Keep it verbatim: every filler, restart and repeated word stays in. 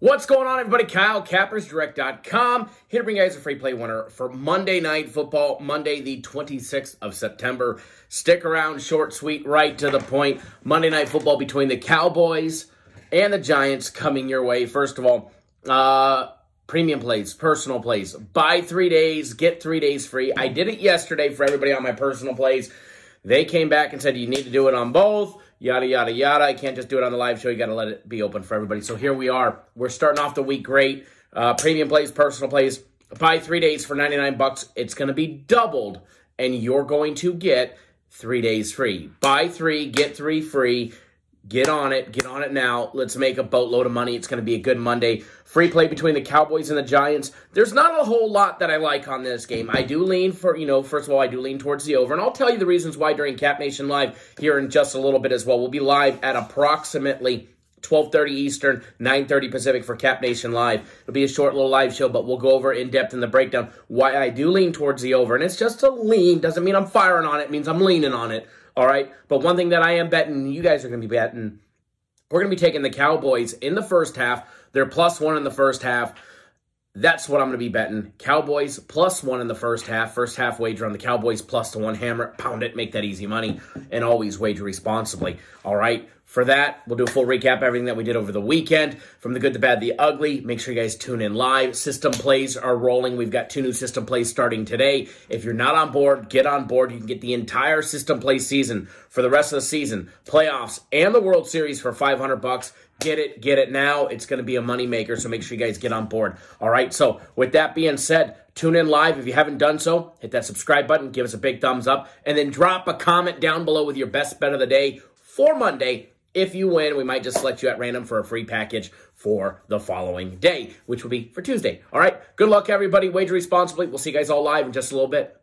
What's going on, everybody? Kyle Cappers, direct dot com, here to bring you guys a free play winner for Monday Night Football, Monday the twenty-sixth of September. Stick around, short, sweet, right to the point. Monday Night Football between the Cowboys and the Giants coming your way. First of all, uh, premium plays, personal plays. Buy three days, get three days free. I did it yesterday for everybody on my personal plays. They came back and said, you need to do it on both, yada, yada, yada. I can't just do it on the live show. You got to let it be open for everybody. So here we are. We're starting off the week great. Uh, premium plays, personal plays. Buy three days for ninety-nine bucks. It's going to be doubled, and you're going to get three days free. Buy three, get three free. Get on it. Get on it now. Let's make a boatload of money. It's going to be a good Monday. Free play between the Cowboys and the Giants. There's not a whole lot that I like on this game. I do lean for, you know, first of all, I do lean towards the over. And I'll tell you the reasons why during Cap Nation Live here in just a little bit as well. We'll be live at approximately twelve thirty Eastern, nine thirty Pacific for Cap Nation Live. It'll be a short little live show, but we'll go over in depth in the breakdown why I do lean towards the over. And it's just a lean. Doesn't mean I'm firing on it. It means I'm leaning on it. All right, but one thing that I am betting, you guys are going to be betting, we're going to be taking the Cowboys in the first half. They're plus one in the first half. That's what I'm going to be betting. Cowboys plus one in the first half. First half wager on the Cowboys plus to one. Hammer it, pound it, make that easy money, and always wager responsibly. All right, for that, we'll do a full recap of everything that we did over the weekend, from the good, the bad, the ugly. Make sure you guys tune in live. System plays are rolling. We've got two new system plays starting today. If you're not on board, get on board. You can get the entire system play season for the rest of the season, playoffs, and the World Series for five hundred bucks. Get it, get it now. It's going to be a moneymaker, so make sure you guys get on board. All right, so with that being said, tune in live. If you haven't done so, hit that subscribe button, give us a big thumbs up, and then drop a comment down below with your best bet of the day for Monday. If you win, we might just select you at random for a free package for the following day, which will be for Tuesday. All right, good luck, everybody. Wager responsibly. We'll see you guys all live in just a little bit.